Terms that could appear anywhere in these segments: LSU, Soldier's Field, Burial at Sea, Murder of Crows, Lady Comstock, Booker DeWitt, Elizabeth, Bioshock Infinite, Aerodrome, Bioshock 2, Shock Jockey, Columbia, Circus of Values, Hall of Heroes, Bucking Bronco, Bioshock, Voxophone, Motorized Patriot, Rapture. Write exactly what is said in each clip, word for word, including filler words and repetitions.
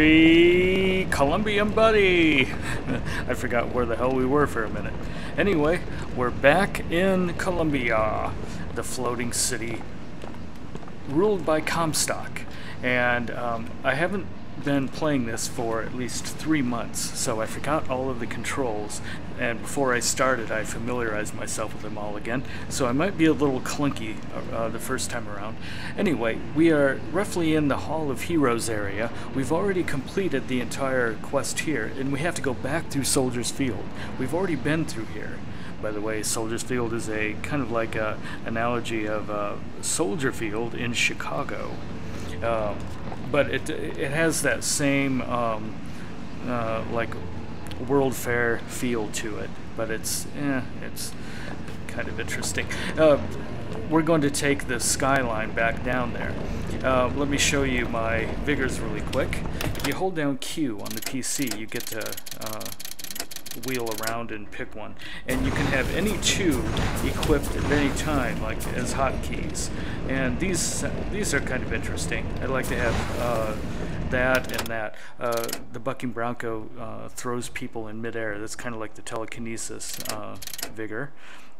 Free Colombian buddy! I forgot where the hell we were for a minute. Anyway, we're back in Columbia, the floating city ruled by Comstock. And um, I haven't been playing this for at least three months, so I forgot all of the controls, and before I started I familiarized myself with them all again, so I might be a little clunky uh, the first time around. Anyway, we are roughly in the Hall of Heroes area. We've already completed the entire quest here, and we have to go back through Soldier's Field. We've already been through here. By the way, Soldier's Field is a kind of like a analogy of uh, Soldier Field in Chicago. Um, But it it has that same um, uh, like World Fair feel to it, but it's eh, it's kind of interesting. Uh, we're going to take the skyline back down there. Uh, let me show you my vigors really quick. If you hold down Q on the P C, you get to uh, wheel around and pick one, and you can have any two equipped at any time, like as hotkeys. And these these are kind of interesting. I like to have uh, that and that. Uh, the Bucking Bronco uh, throws people in midair. That's kind of like the telekinesis uh, vigor.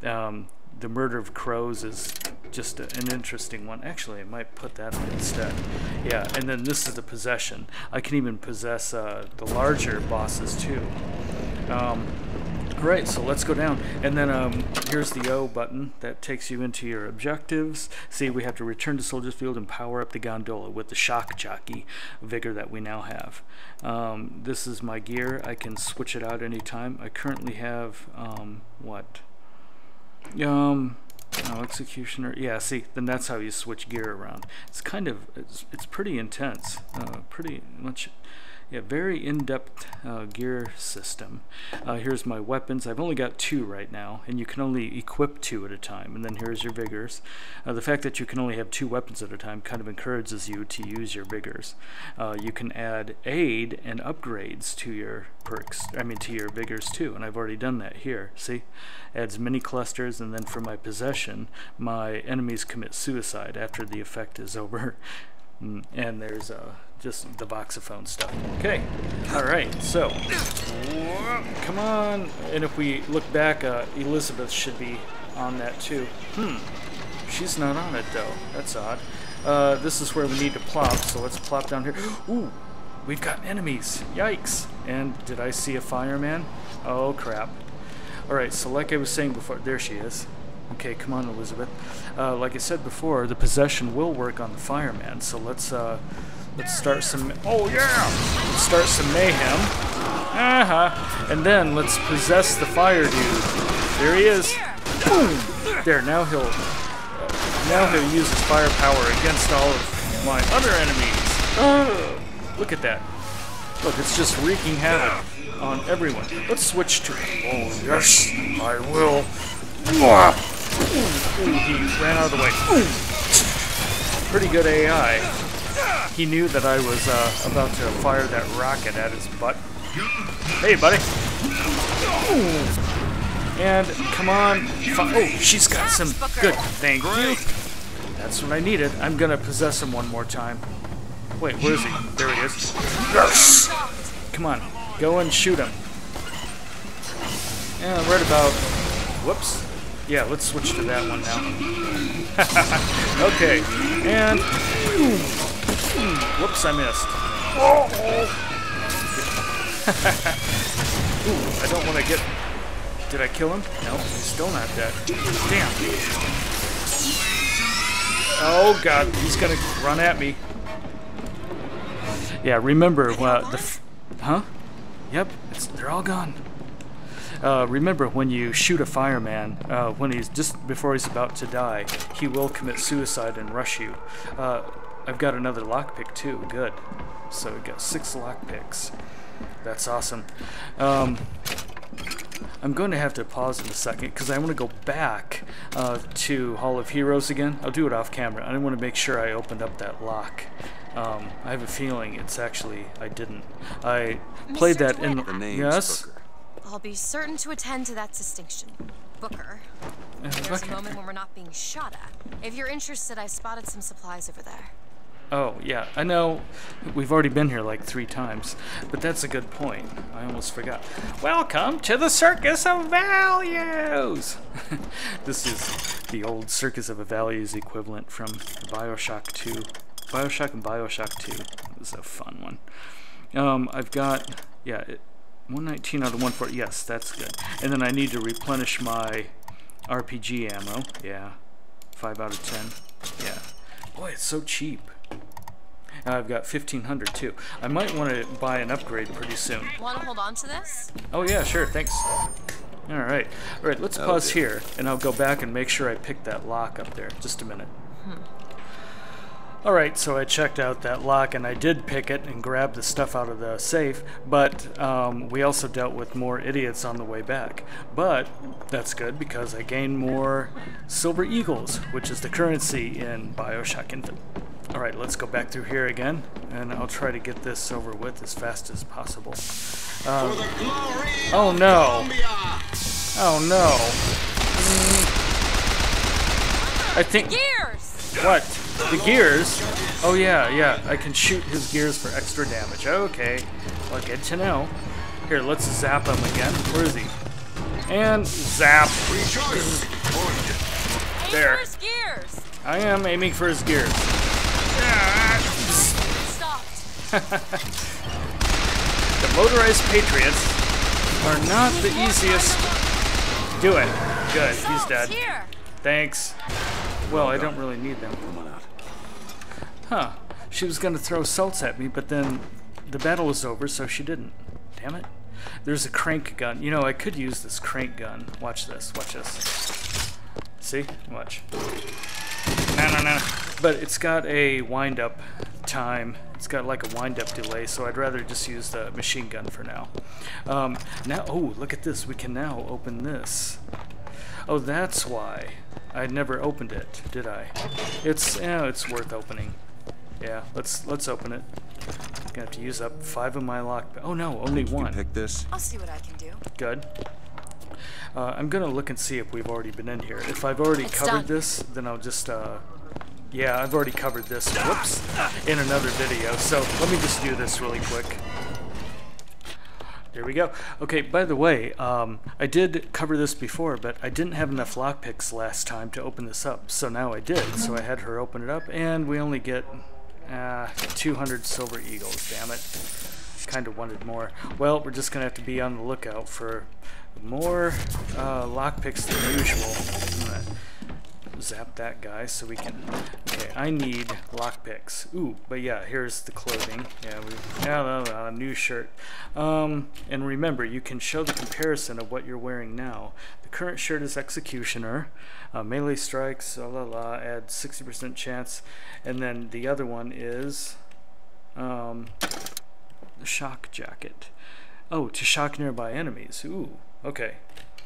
Um, the Murder of Crows is just a, an interesting one. Actually, I might put that on instead. Yeah, and then this is the possession. I can even possess uh, the larger bosses too. Um, Alright, so let's go down, and then um, here's the O button that takes you into your objectives. See, we have to return to Soldier's Field and power up the gondola with the Shock Jockey vigor that we now have. Um, this is my gear. I can switch it out anytime. I currently have um, what? Um, no, Executioner. Yeah, see, then that's how you switch gear around. It's kind of, it's, it's pretty intense, uh, pretty much. Yeah, very in-depth uh, gear system. Uh, here's my weapons. I've only got two right now, and you can only equip two at a time. And then here's your vigors. Uh, the fact that you can only have two weapons at a time kind of encourages you to use your vigors. Uh, you can add aid and upgrades to your perks, I mean to your vigors too, and I've already done that here. See? Adds mini clusters, and then for my possession, my enemies commit suicide after the effect is over. And there's uh, just the voxophone stuff. Okay, alright, so come on. And if we look back, uh, Elizabeth should be on that too. Hmm, she's not on it though. That's odd. Uh, this is where we need to plop, so let's plop down here. Ooh, we've got enemies. Yikes. And did I see a fireman? Oh, crap. Alright, so like I was saying before, there she is. Okay, come on, Elizabeth. Uh, like I said before, the possession will work on the fireman, so let's uh, let's start some. Oh yeah, let's start some mayhem. Uh-huh. And then let's possess the fire dude. There he is. Boom. There. Now he'll uh, now he'll use his firepower against all of my other enemies. Oh, look at that. Look, it's just wreaking havoc on everyone. Let's switch to. Oh yes, I will. Ooh, ooh, he ran out of the way. Ooh. Pretty good A I. He knew that I was uh, about to fire that rocket at his butt. Hey, buddy. Ooh. And come on. Oh, she's got some good. Thank you. That's what I needed. I'm going to possess him one more time. Wait, where is he? There he is. Yes. Come on. Go and shoot him. Yeah, right about... Whoops. Yeah, let's switch to that one now. Okay, and whoops, I missed. Oh. Ooh, I don't want to get. Did I kill him? No, he's still not dead. Damn. Oh God, he's gonna run at me. Yeah, remember uh, the? F huh? Yep, it's, they're all gone. Uh, remember, when you shoot a fireman, uh, when he's just before he's about to die, he will commit suicide and rush you. Uh, I've got another lockpick too. Good. So we've got six lockpicks. That's awesome. Um, I'm going to have to pause in a second because I want to go back uh, to Hall of Heroes again. I'll do it off camera. I want to make sure I opened up that lock. Um, I have a feeling it's actually I didn't. I played that in the name. Yes. Booker. I'll be certain to attend to that distinction. Booker. There's a moment when we're not being shot at. If you're interested, I spotted some supplies over there. Oh, yeah, I know we've already been here like three times, but that's a good point. I almost forgot. Welcome to the Circus of Values! This is the old Circus of Values equivalent from Bioshock two. Bioshock and Bioshock two. It was a fun one. Um, I've got, yeah, one nineteen out of one forty. Yes, that's good. And then I need to replenish my R P G ammo. Yeah, five out of ten. Yeah. Boy, it's so cheap. And I've got fifteen hundred too. I might want to buy an upgrade pretty soon. Want to hold on to this? Oh yeah, sure, thanks. All right, all right. Let's oh, pause dude. here, and I'll go back and make sure I pick that lock up there. Just a minute. Hmm. All right, so I checked out that lock, and I did pick it and grab the stuff out of the safe. But um, we also dealt with more idiots on the way back. But that's good because I gained more silver eagles, which is the currency in Bioshock Infinite. All right, let's go back through here again, and I'll try to get this over with as fast as possible. Um, oh no! Oh no! Mm. I think. Gears. What? The gears? Oh yeah, yeah. I can shoot his gears for extra damage. Okay. Well, good to know. Here, let's zap him again. Where is he? And zap. There. I am aiming for his gears. The motorized patriots are not the easiest. Do it. Good. He's dead. Thanks. Well, I don't really need them. Huh. She was going to throw salts at me, but then the battle was over, so she didn't. Damn it. There's a crank gun. You know, I could use this crank gun. Watch this. Watch this. See? Watch. No, no, no. But it's got a wind-up time. It's got like a wind-up delay, so I'd rather just use the machine gun for now. Um, now, oh, look at this. We can now open this. Oh, that's why. I never opened it, did I? It's, you know, it's worth opening. Yeah, let's let's open it. I'm gonna have to use up five of my lock. Oh no, only one. You can pick this. I'll see what I can do. Good. Uh, I'm gonna look and see if we've already been in here. If I've already it's covered done. this, then I'll just, uh, yeah, I've already covered this, whoops, in another video. So let me just do this really quick. There we go. Okay, by the way, um, I did cover this before, but I didn't have enough lockpicks last time to open this up, so now I did. So I had her open it up, and we only get uh, two hundred silver eagles, damn it. Kind of wanted more. Well, we're just gonna have to be on the lookout for more uh, lockpicks than usual. I'm gonna zap that guy so we can. Okay, I need lockpicks. Ooh, but yeah, here's the clothing. Yeah, we. No, no, no, new shirt. Um, and remember, you can show the comparison of what you're wearing now. The current shirt is Executioner, uh, melee strikes. La la la. Add sixty percent chance, and then the other one is. Um, Shock jacket. Oh, to shock nearby enemies. Ooh, okay.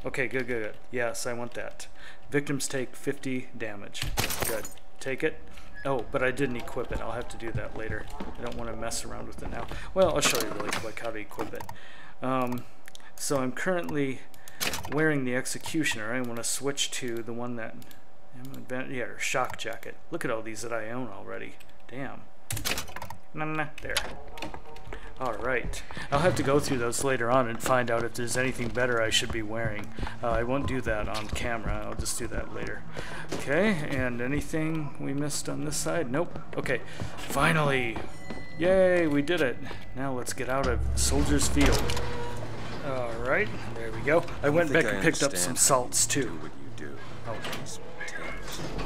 Okay, good, good, good. Yes, I want that. Victims take fifty damage. Good. Take it. Oh, but I didn't equip it. I'll have to do that later. I don't want to mess around with it now. Well, I'll show you really quick how to equip it. Um, so I'm currently wearing the Executioner. I want to switch to the one that... Yeah, Shock Jacket. Look at all these that I own already. Damn. Nah, nah, there. Alright, I'll have to go through those later on and find out if there's anything better I should be wearing. Uh, I won't do that on camera, I'll just do that later. Okay, and anything we missed on this side? Nope. Okay, finally! Yay, we did it! Now let's get out of Soldier's Field. Alright, there we go. I went back and picked up some salts too. Oh.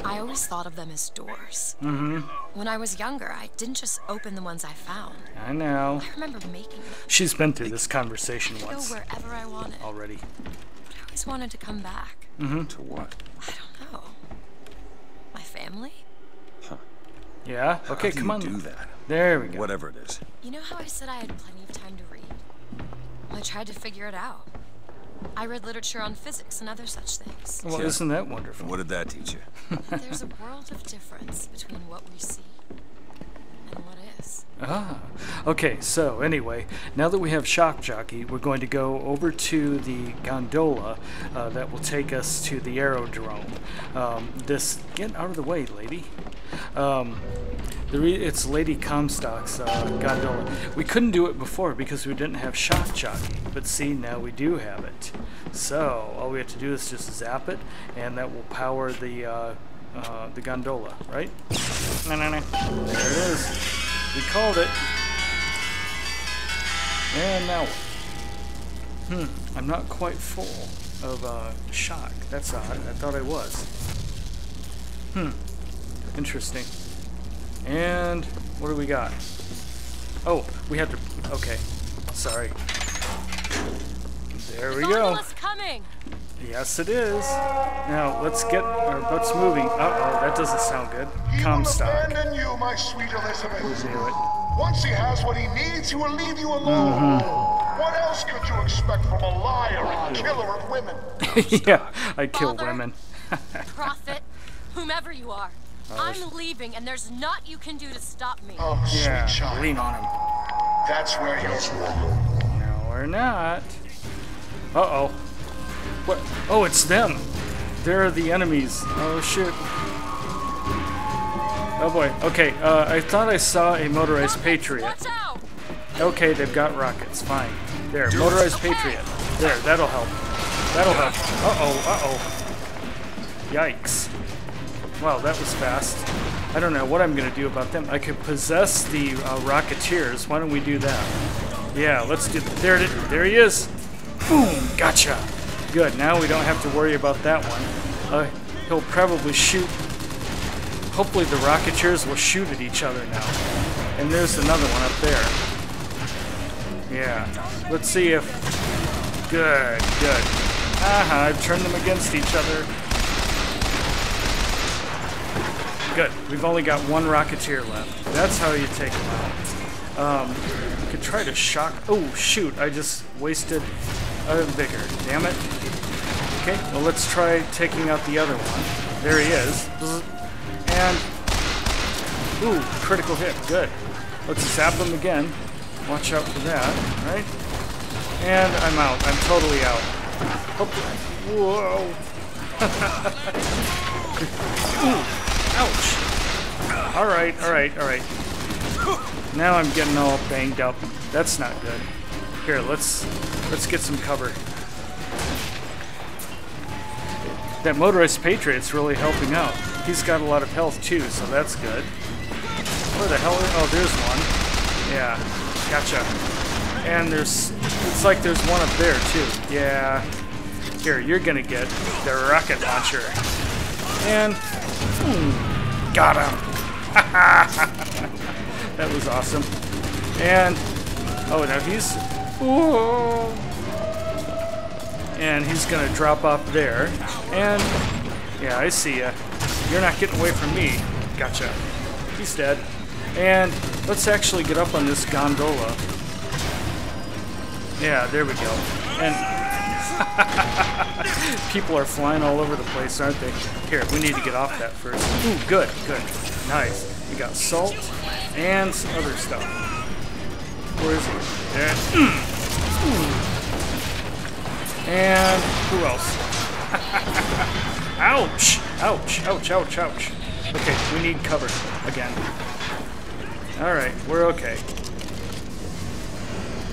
I always thought of them as doors. Mm-hmm. When I was younger, I didn't just open the ones I found. I know. I remember making them. She's been through this conversation I once. Go wherever I wanted. Already. But I always wanted to come back. Mm-hmm. To what? I don't know. My family? Huh. Yeah? Okay, how come on. Do that? There we go. Whatever it is. You know how I said I had plenty of time to read? Well, I tried to figure it out. I read literature on physics and other such things. Well, yeah. Isn't that wonderful? What did that teach you? There's a world of difference between what we see and what is. Yes. Ah, okay, so anyway, now that we have Shock Jockey, we're going to go over to the gondola uh, that will take us to the aerodrome. Um, this, get out of the way, lady. Um, the re it's Lady Comstock's uh, gondola. We couldn't do it before because we didn't have Shock Jockey, but see, now we do have it. So, all we have to do is just zap it, and that will power the, uh, uh, the gondola, right? No, no, no. There it is. We called it, and now, hmm, I'm not quite full of uh, shock. That's odd. I thought I was. Hmm, interesting. And what do we got? Oh, we have to. Okay, sorry. There we go. Yes, it is. Now let's get our butts moving. Uh-oh, that doesn't sound good. He Comstock. He will abandon you, my sweet Elizabeth. It. Once he has what he needs, he will leave you alone. Mm-hmm. What else could you expect from a liar and killer of women? Yeah, I kill Father, women. Prophet, whomever you are, oh, I'm leaving, and there's naught you can do to stop me. Oh, yeah, sweet child. Lean on him. That's where he's going. No, we're not. Uh-oh. What? Oh, it's them. They're the enemies. Oh, shit. Oh, boy. Okay, uh, I thought I saw a Motorized rockets, Patriot. Okay, they've got rockets. Fine. There, Motorized okay. Patriot. There, that'll help. That'll help. Uh-oh, uh-oh. Yikes. Wow, that was fast. I don't know what I'm going to do about them. I could possess the uh, Rocketeers. Why don't we do that? Yeah, let's do that. There, there he is. Boom. Gotcha. Good, now we don't have to worry about that one. Uh, he'll probably shoot. Hopefully the Rocketeers will shoot at each other now. And there's another one up there. Yeah, let's see if... Good, good. Aha, I've turned them against each other. Good, we've only got one Rocketeer left. That's how you take them out. Um, we could try to shock... Oh, shoot, I just wasted... Uh, bigger. Damn it. Okay, well let's try taking out the other one. There he is. And... Ooh, critical hit. Good. Let's zap him again. Watch out for that. Right? And I'm out. I'm totally out. Whoa. Ooh. Ouch. Alright, alright, alright. Now I'm getting all banged up. That's not good. Here, let's... Let's get some cover. That Motorized Patriot's really helping out. He's got a lot of health too, so that's good. Where the hell are... Oh, there's one. Yeah, gotcha. And there's... It's like there's one up there too. Yeah. Here, you're gonna get the rocket launcher. And... Mm, got him! That was awesome. And... Oh, now he's... Whoa. And he's gonna drop up there. And yeah, I see ya. You're not getting away from me. Gotcha. He's dead. And let's actually get up on this gondola. Yeah, there we go. And people are flying all over the place, aren't they? Here, we need to get off that first. Ooh, good, good. Nice. We got salt and some other stuff. Where is he? There. And who else? Ouch! Ouch! Ouch! Ouch! Ouch! Okay, we need cover again. All right, we're okay.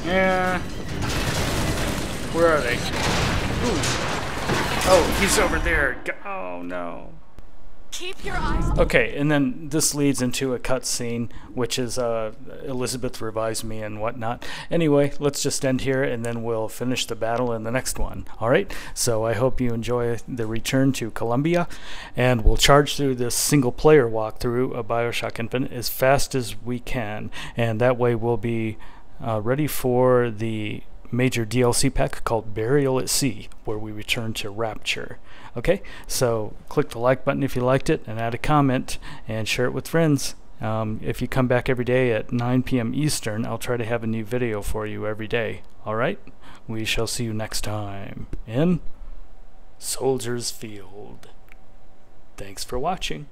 Yeah. Where are they? Ooh. Oh, he's over there. Oh no. Keep your eyes. Okay, and then this leads into a cutscene, which is uh, Elizabeth revives me and whatnot. Anyway, let's just end here, and then we'll finish the battle in the next one. All right, so I hope you enjoy the return to Columbia, and we'll charge through this single-player walkthrough of Bioshock Infinite as fast as we can, and that way we'll be uh, ready for the major D L C pack called Burial at Sea, where we return to Rapture. Okay, so click the like button if you liked it, and add a comment, and share it with friends. Um, if you come back every day at nine P M Eastern, I'll try to have a new video for you every day. Alright, we shall see you next time in Soldier's Field. Thanks for watching.